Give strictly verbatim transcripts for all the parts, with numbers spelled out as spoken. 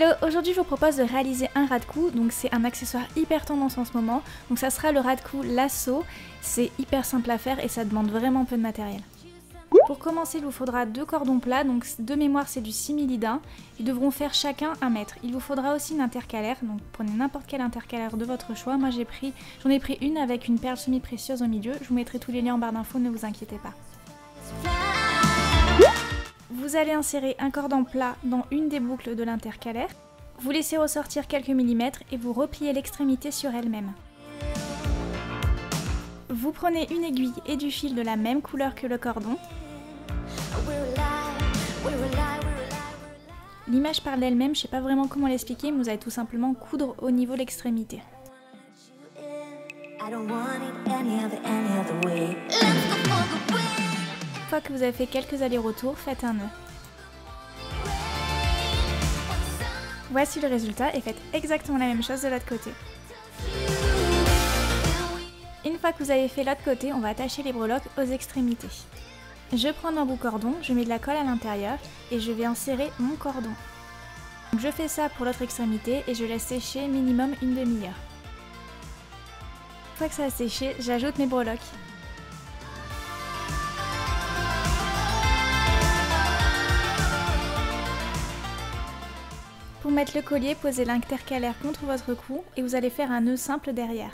Hello, aujourd'hui je vous propose de réaliser un ras de cou, donc c'est un accessoire hyper tendance en ce moment, donc ça sera le ras de cou lasso, c'est hyper simple à faire et ça demande vraiment peu de matériel. Pour commencer, il vous faudra deux cordons plats, donc de mémoire c'est du six millidins, ils devront faire chacun un mètre. Il vous faudra aussi une intercalaire, donc prenez n'importe quelle intercalaire de votre choix, moi j'ai pris, j'en ai pris une avec une perle semi-précieuse au milieu, je vous mettrai tous les liens en barre d'infos, ne vous inquiétez pas. Vous allez insérer un cordon plat dans une des boucles de l'intercalaire, vous laissez ressortir quelques millimètres et vous repliez l'extrémité sur elle-même. Vous prenez une aiguille et du fil de la même couleur que le cordon. L'image parle d'elle-même, je ne sais pas vraiment comment l'expliquer, mais vous allez tout simplement coudre au niveau de l'extrémité. Une fois que vous avez fait quelques allers-retours, faites un nœud. Voici le résultat et faites exactement la même chose de l'autre côté. Une fois que vous avez fait l'autre côté, on va attacher les breloques aux extrémités. Je prends mon bout cordon, je mets de la colle à l'intérieur et je vais insérer mon cordon. Donc je fais ça pour l'autre extrémité et je laisse sécher minimum une demi-heure. Une fois que ça a séché, j'ajoute mes breloques. Pour mettre le collier, posez l'intercalaire contre votre cou et vous allez faire un nœud simple derrière.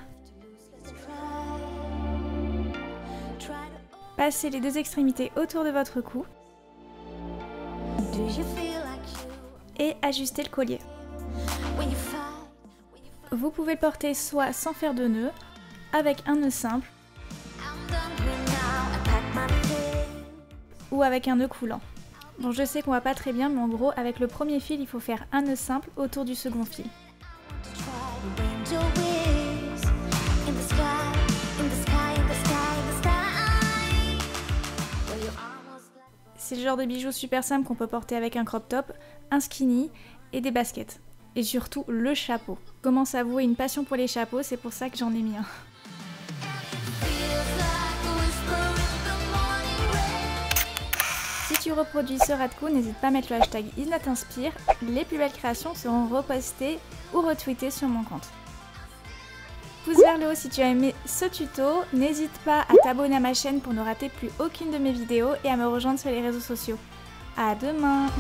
Passez les deux extrémités autour de votre cou et ajustez le collier. Vous pouvez le porter soit sans faire de nœud, avec un nœud simple ou avec un nœud coulant. Bon, je sais qu'on voit pas très bien, mais en gros, avec le premier fil, il faut faire un nœud simple autour du second fil. C'est le genre de bijoux super simple qu'on peut porter avec un crop top, un skinny et des baskets. Et surtout, le chapeau. Je commence à avouer une passion pour les chapeaux, c'est pour ça que j'en ai mis un. Si tu reproduis ce ras de cou, n'hésite pas à mettre le hashtag IsNotInspire. Les plus belles créations seront repostées ou retweetées sur mon compte. Pouce vers le haut si tu as aimé ce tuto. N'hésite pas à t'abonner à ma chaîne pour ne rater plus aucune de mes vidéos et à me rejoindre sur les réseaux sociaux. À demain!